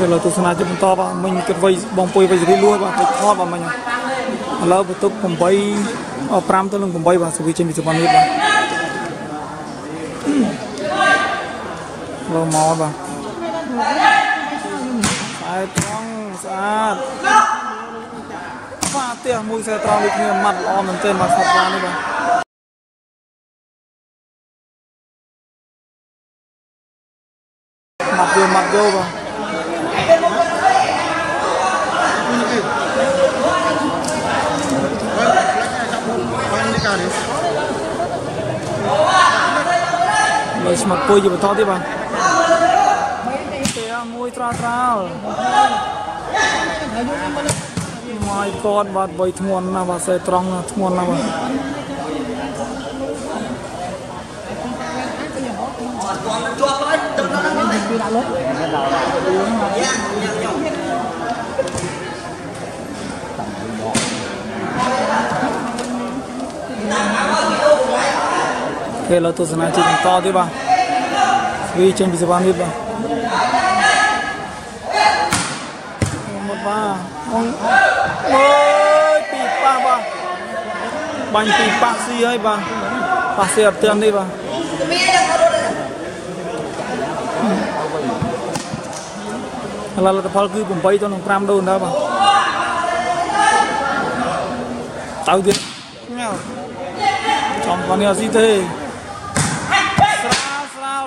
Thế là tôi sẽ chúng to và mình cái vây bóng bôi vây dưới luôn và phải thoát vào mình. Là bút tục cùng bay ở pram tôi luôn cùng bay và sự vi trên bị sự ban hết rồi. Mò vào. Sai toang sát. Pha tia mùi sai toang được nhiều mặt lo mình tên mà sát ra đi rồi. Mặt vô vào. Lấy mặt bôi vô to tiếp vào. Môi trao trao. Mày con bật bầy thuần là bà sẽ trong thuần là bà. Thế là tôi sẽ nói chuyện to thế bà. Vì trên video bán hết bà. Một bà. Ôi, pipa bà. Bánh pipa xì ấy bà. Bà xì ập tiền đi bà. Là tập hợp cứ cùng bay cho nó pram đâu đó bà. Tao biết. Trong con nhà gì thế? Sao sao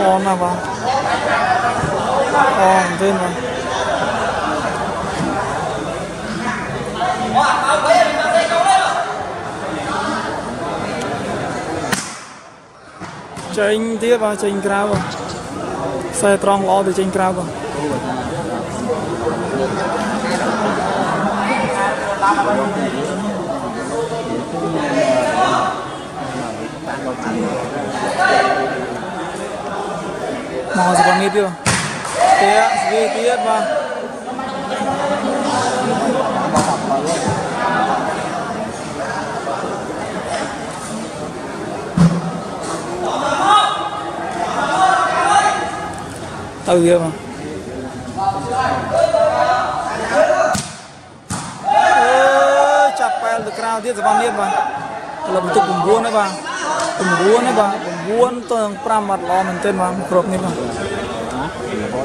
rồi ô nào vào ô mình tên rồi chênh tiếp vào chênh cao vào xe tròn lo thì chênh cao vào mò sẽ còn nghe chưa tiếp đi tiếp vào tao kia mà chặt pel được cao tiếp vào miết mà là một cùng buôn đấy bà buôn tường pram mặt lo mình tên mà cột này mà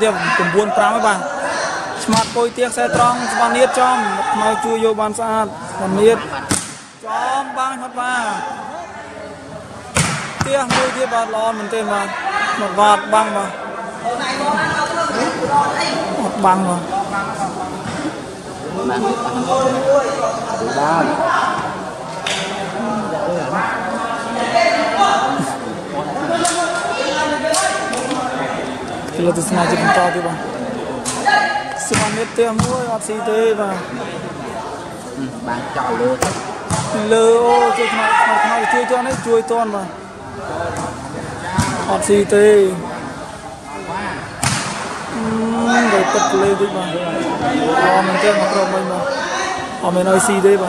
Tiếp cùng buôn pram với bạn smart coi tiếc xe trong ban niết chom mau chui vô ban sát ban niết chom bang hết ba tiếc môi tiếc bạt lon mình tên mà một vạt băng mà một băng rồi là tôi xem chụp to đi bà, xem hết tiêm mũi bác sĩ thế và bạn chào luôn, lơ chơi thằng chơi cho nó chui toàn mà, bác sĩ thế, để tập lên đi bà, họ mình chơi mặt rộng mình mà, họ mình nói gì thế bà.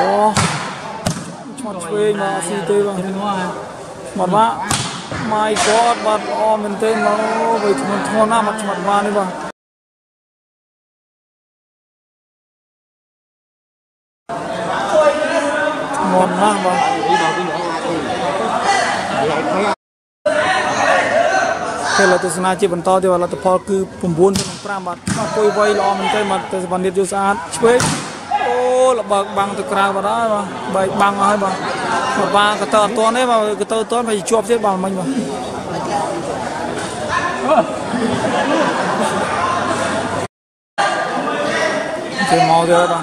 mò cho thuê mà xì tê vào mặt vạ mai có bật o mình tên nó về thua nam mặt mặt vạ đi vào mòn nam vào thế là từ nay chỉ vẫn to thì là tập hợp cứ cùng buôn cùng pram bật coi vay lo mình tên mặt từ văn điệp du sát thuê ô là bằng từ cào vào đó bài bằng hai bằng và cái tờ toán đấy mà cái tờ toán phải chụp trên bàn mình mà cái màu gì đó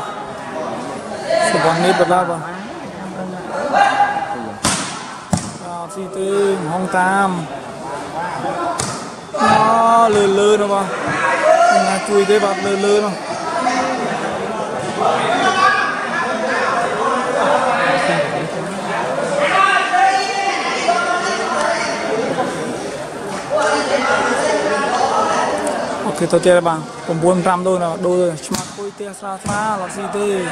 súp bánh nếp bật ra vào xì tư hong tam nó lơ lơ nó vào chui cái bạc lơ lơ nó thì tôi chơi bằng còn buôn ram đôi là đôi rồi mà tôi tia xa xa là gì thế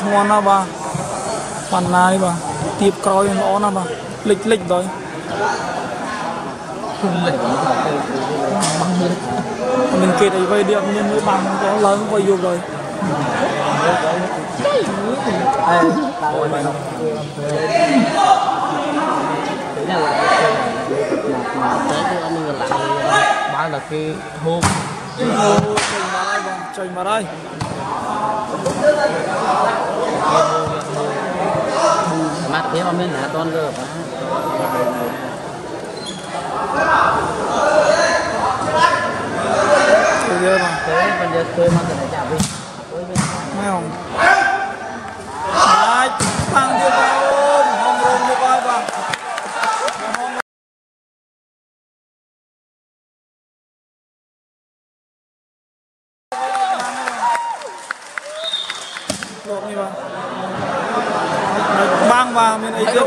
thon nó bà phần này bà tiếp coi nó là bà lịch lịch rồi mình kể đấy về điểm nhưng mới bằng có lớn và dục rồi bán là cái hôm trời mà đây mặt thế mà mình là toàn được mấy ông ai tăng cho tao hôm rồi như vậy vào bang vào bên ấy trước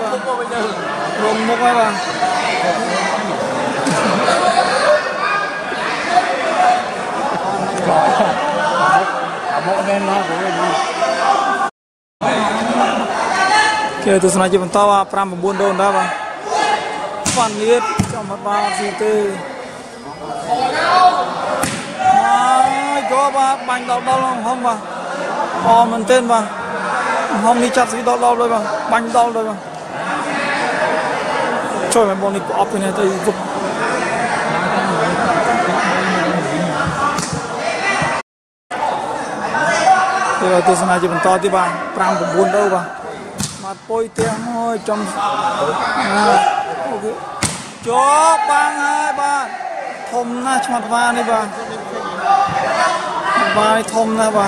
rồng mốc ấy vào kêu từ sáng nay chúng tao pram bằng buôn đồn đó vào phản liệt trong mặt bao gì tư có ba bánh đậu bao lòng không vào o mình tên vào hôm nay chặt cái đau đau rồi mà banh đau rồi mà trời mày bọn này của cái này tôi dục bây giờ tôi sẽ nói chuyện to thì bà pram của buôn đâu bà mặt bôi tiếng ơi trong chó bang hai bà thôm na cho mặt va đi bà vai thôm na bà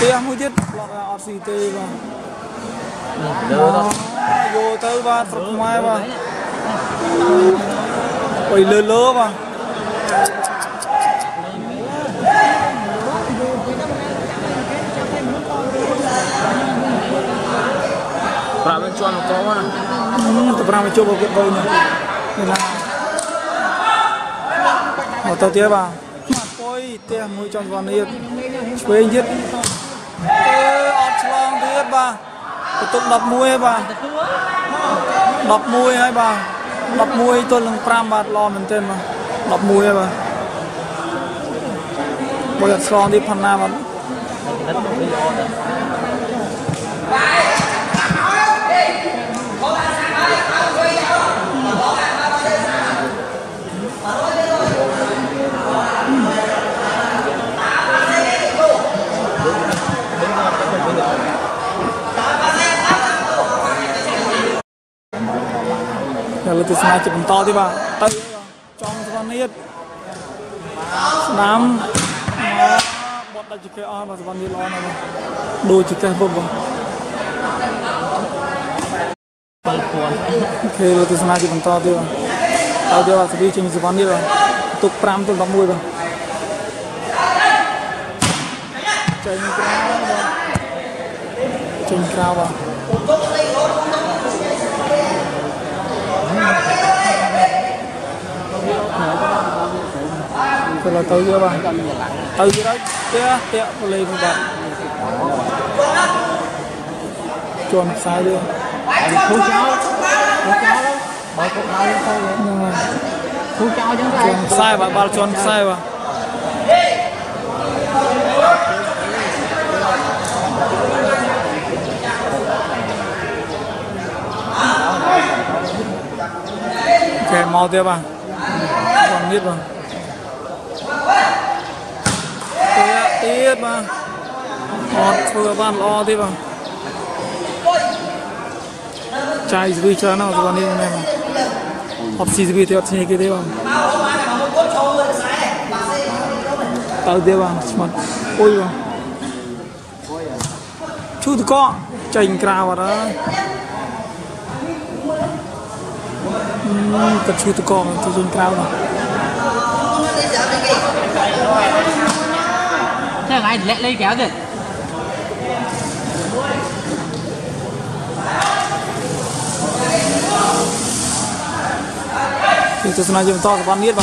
tiếng mũi tiết lọt ra ọt xì tê vào vô tơ vào sọc ngoài vào quẩy lơ lơ vào bà bên cho nó có mà tụi bà mới cho vào viện vây này ở tơ tía vào mặt coi tê mũi tròn vào này quên giết long biết bà tục đập mũi hay bà đập mũi tôi lần pram bạt lo mình tên mà đập mũi hay bà bây giờ long đi phần nào mà là từ sáng chụp to thế bà tay trong con nít nám bọt đã chụp cái on và con đi lo này đôi chụp cái bông okay là từ sáng chụp to thế bà tao đưa vào thì chụp con nít rồi tục pram tục đóng môi rồi trên cao vào tôi là tới chưa bạn tới chưa đấy kia kia tôi lên bạn chuồn sai đi chú cháu bảo cục nào lên thôi chú cháu chẳng sai sai bạn bảo chuồn sai vào kẻ mau tiếp à còn biết rồi tiếp mà còn vừa ban lo tiếp à trai dưới chơi nào còn đi này mà học gì dưới tiếp chơi cái tiếp à tao tiếp à mặt ôi mà chút có chành cào vào đó tập trung tụ cò tụ dùng cao mà thế là lẹ lấy kéo kìa thì tụ này dùng to của bạn biết mà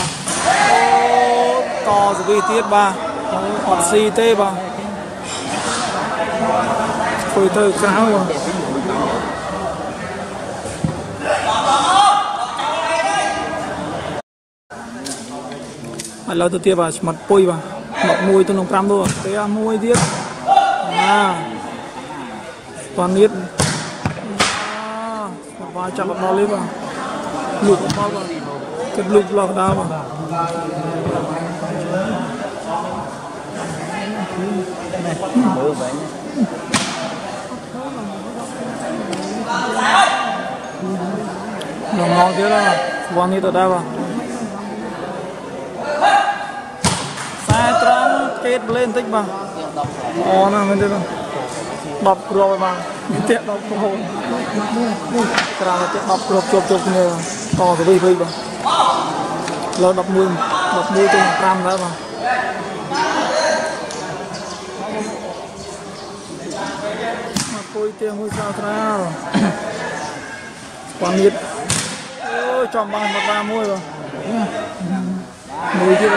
to rồi tiết ba hoặc si tê vào phơi tơ cáo rồi lâu tôi tiệp vào mặt bôi vào mặt môi tôi nồng cam luôn thế à môi tiết à toàn biết à vào chạm vào lên vào lục vào cái lục lọt đau vào nó ngon thế đó vào như tôi đau vào kết lên tích bằng ó nè bên đây rồi đập rồi bằng tiện đập rồi ra tiện đập rồi chụp chụp nhiều to cái vây bằng lâu đập mưa trên cam đó bằng mà coi tiền hơi sao ra rồi quan nhiệt ôi chọn bằng một ba môi rồi mùi chứ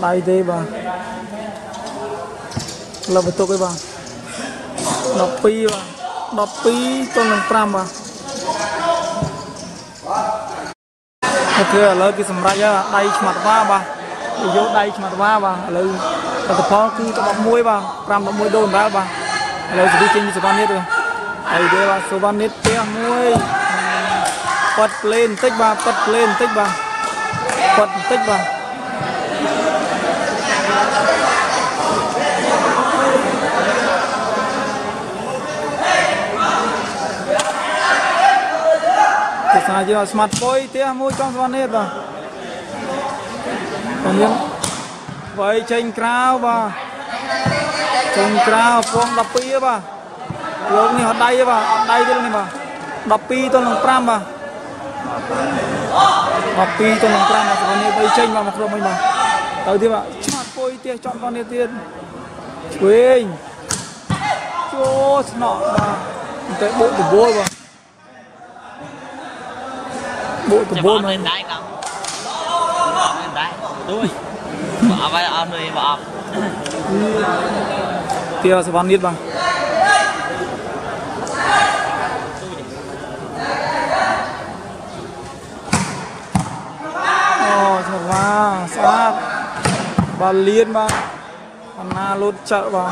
đây đi bà là phải tốt cái bà đọc pi cho mình pram bà ok là cái sầm ra ra đây mặt ba bà vô đây mặt ba bà là tập phó cứ tập mũi bà pram tập mũi đồn ra bà là đi trên số ban nét rồi đây đây bà số ban nét kia mũi bật lên tích bà bật tích bà sao giờ smart boy tía môi trong con hết rồi còn những vậy tranh crowd phong đập pi á bà luôn này họ đây á bà họ đây luôn này bà đập pi tôi làm pram bà đập pi tôi làm pram bà còn như vậy tranh vào mặt rồi mình bà tới tiếp ạ smart boy tía chọn con này tiên quên chốt nọ bà tới bộ của bôi bà bộ tụi bôn lên đáy lắm lên đáy đuôi bỏ vai ăn rồi bỏ tia sẽ bắn nít bằng oh thật là sát và liên bằng anh na lốt chợ vào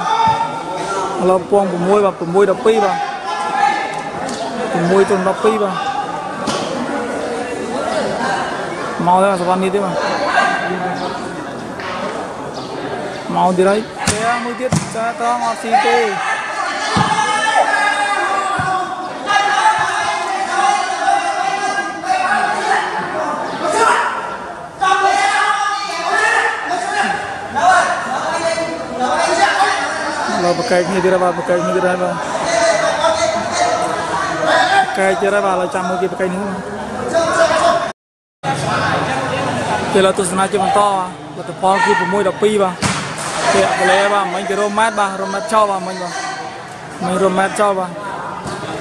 làm quăng của môi đập pi vào của môi tuần đập pi vào mau thế mà sao đi thế mà mau đi đấy sẽ nối tiếp cho các học sinh tôi. Pakai ini dia lah macam mungkin pakai ni. Kalau tu senarai cuma toh, betul pon kita mui dah pi bah. Tiap boleh bah, main ke romat bah, romat caw bah main romat caw bah.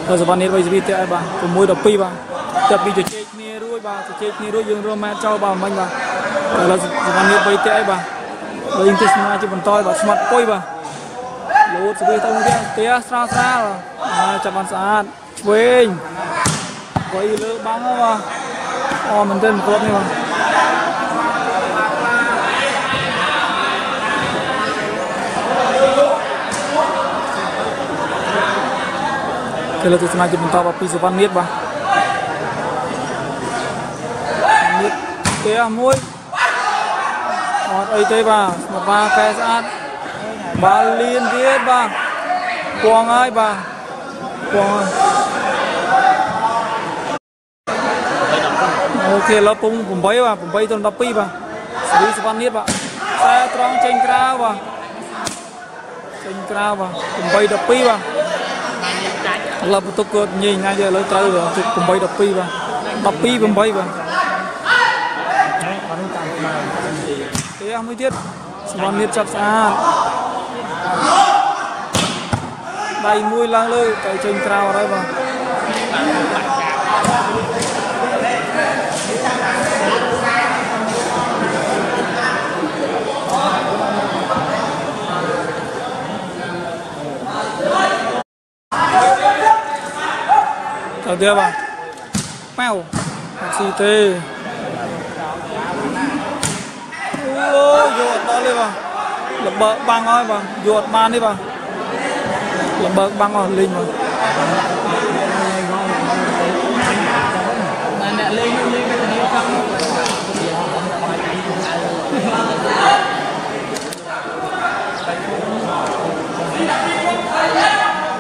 Kalau sebab ni boleh tiap bah, mui dah pi bah. Tiap pi cek ni ruh yang romat caw bah main bah. Kalau sebab ni boleh tiap bah, boleh tu senarai cuma toh bah smart boy bah. Lewat sebelum tahun dia tiap serang cawan saat, wing, boleh leh bang bah. Oh mungkin klub ni bah. Kalau tu sengaja bentar apa pisau panit bah, panit dia mui, orang itu bah, semua kesan, balin dia bah, kuang ai. Okay, lah pumbai tuan tapi bah, pisau panit bah, saya terang cengkrau bah, pumbai tapi bah. Là một tốc độ nhì ngay giờ lấy trai rồi cùng bay đập pi cùng bay vào thế em mới biết còn nhiệt chập xa đầy mùi lang lơi tại trên cao đấy vào đưa vào mèo xì tê ruột to lên vào lập bờ băng thôi vào ruột man đi vào lập bờ băng vào linh vào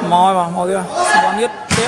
mòi vào mòi đi vào bắn nhất thế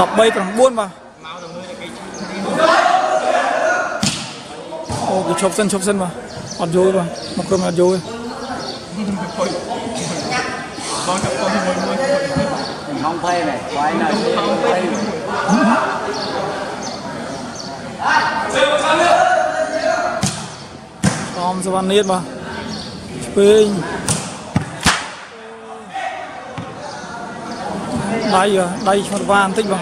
đọc bay còn buôn mà ô cái chọc sân mà còn dối mà một cơm là dối không phê này quái này không phê không sao ăn niết mà pin đây một van tích vào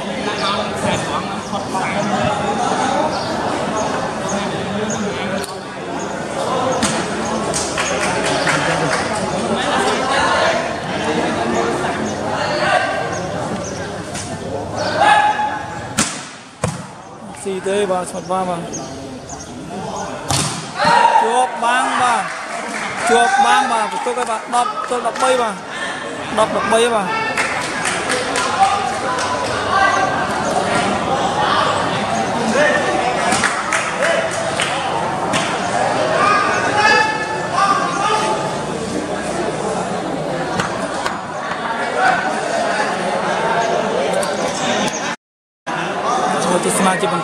xì tê vào một van vào chụp băng vào chuột băng mà tôi các bạn đọc bay mà đọc bay mà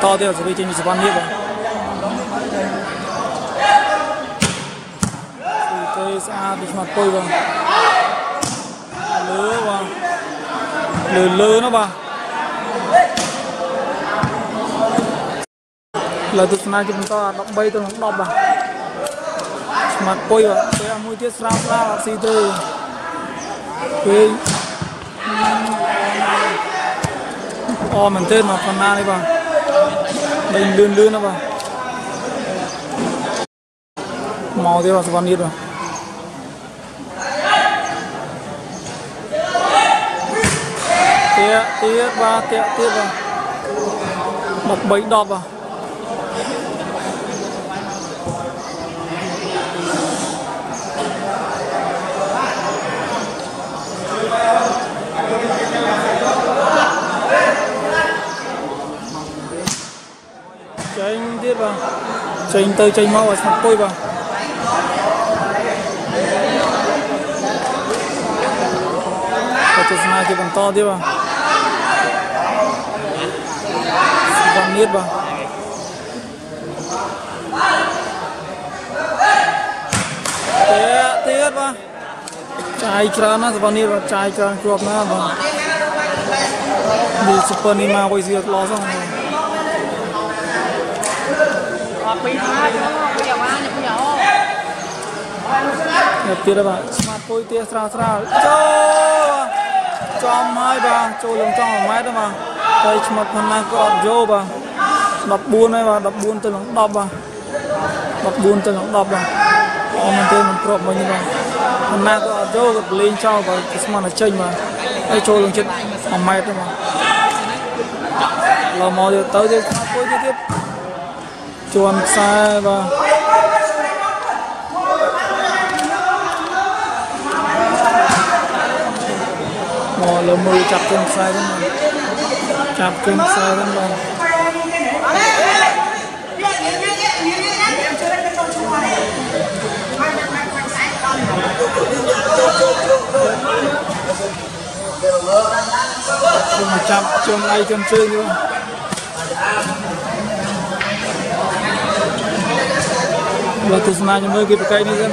倒掉只会进去吃饭裂吧。Itu saat cuma koi bang, lơ nó bang, là từ nay chúng ta động bay từ không động bang, cuma koi bang, saya mui tiết sáp ra si từ, koi, mình tên mà phần na đấy bang, mình lơ nó bang, màu thế là sáp nhiệt bang. Tiết ba tiết vào một bánh đọt vào tranh tiết vào tranh tới tranh mau và sắp côi vào và từ này thì còn to tiếp vào biết bang, tiết bang, cai tràn á, sepan ini cai tràn cuap na bang, di sepan ini mau isi losong. Tiết bang, smart boy tiết tràn, cho mai bang, cho lồng trong mai đó bang, cai smart panang cuap jo bang. 14 đấy mà 14 tới lóng đập mà 14 tới lóng đập mà mình tên mình prop mình như vậy hôm nay có dâu gặp lên cho và mà nó chênh mà cái trôi lên trên hỏng mệt thôi mà lò mò tới tiếp cuối tiếp chuồn xa và mò lò mười chặt chân sai lắm rồi chặt chân sai lắm rồi Cuma cap, cuma lagi cuma juga. Waktu senang juga kita pakai ini kan.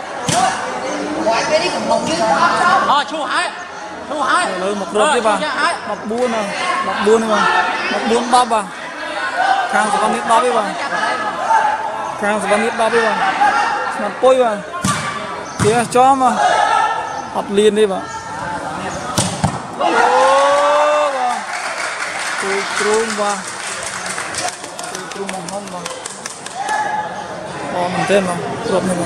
lời một rồi đi vào một buôn mà một buôn bao vào khang con biết bao đi vào khang con biết bao đi vào mà bôi vào kia cho mà học liền đi bạn tôi trung và tôi trung mong mong mà còn thêm mà rồi mình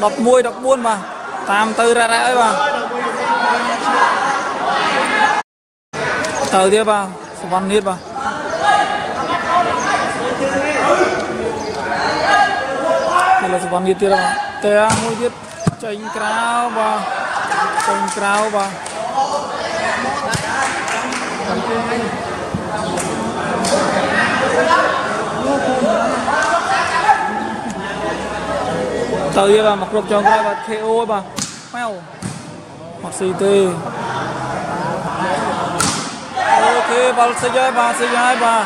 đập muối đập buôn bang, tam tư ra đấy bang. Tờ tiếp bang, Sobanit bang. Đây là Sobanit tiếp bang, tè muối tiếp, chanh cào bang. Chanh trao và tàu đi vào mặc lục cho ra và KO và mèo mặc CT ok vào xây ra và xây ra và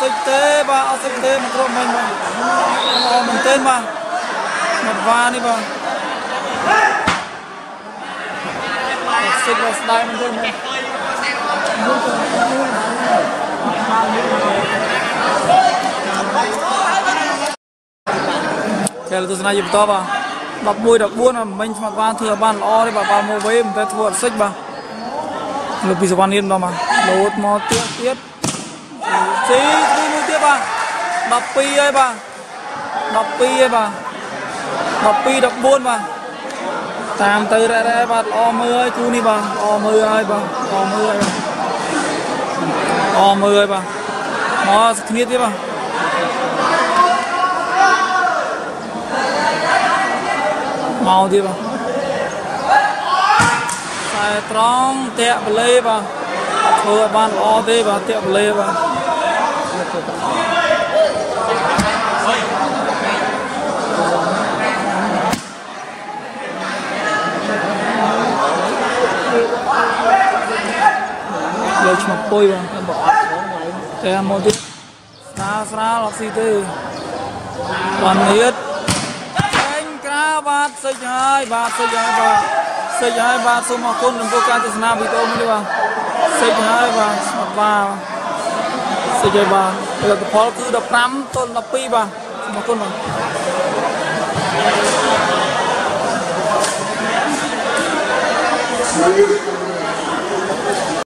sạch tế và áo sạch tế một trộm mình bằng mình tên bằng một va đi bằng sạch và style mình tên bằng kể là tôi sẽ này dịp to vào đọc mùi đọc buôn là mình mặc van thừa ban o đi và mua với mình phải thua sạch bằng lúc bây giờ ban yên đó mà lột mò tiếc tiếc tí đi tiếp bà đập pi ấy bà đập pi ấy bà đập pi đập buôn bà tam từ đây đây bà o mười chú đi bà o mười ai bà o mười bà o mười bà nó nghiết tiếp bà mau tiếp bà sai trống tẹo lê bà thưa ban o tê bà tẹo lê bà lấy một bôi vào em một tí xa xa lọc xì tư còn nhất anh cá bát xây hai bát xây hai bát xây hai bát số một con đừng vô ca từ nam bị tôm đi vào xây hai bát vào xây hai bát là phó cứ đập năm tôn đập pi vào một con vào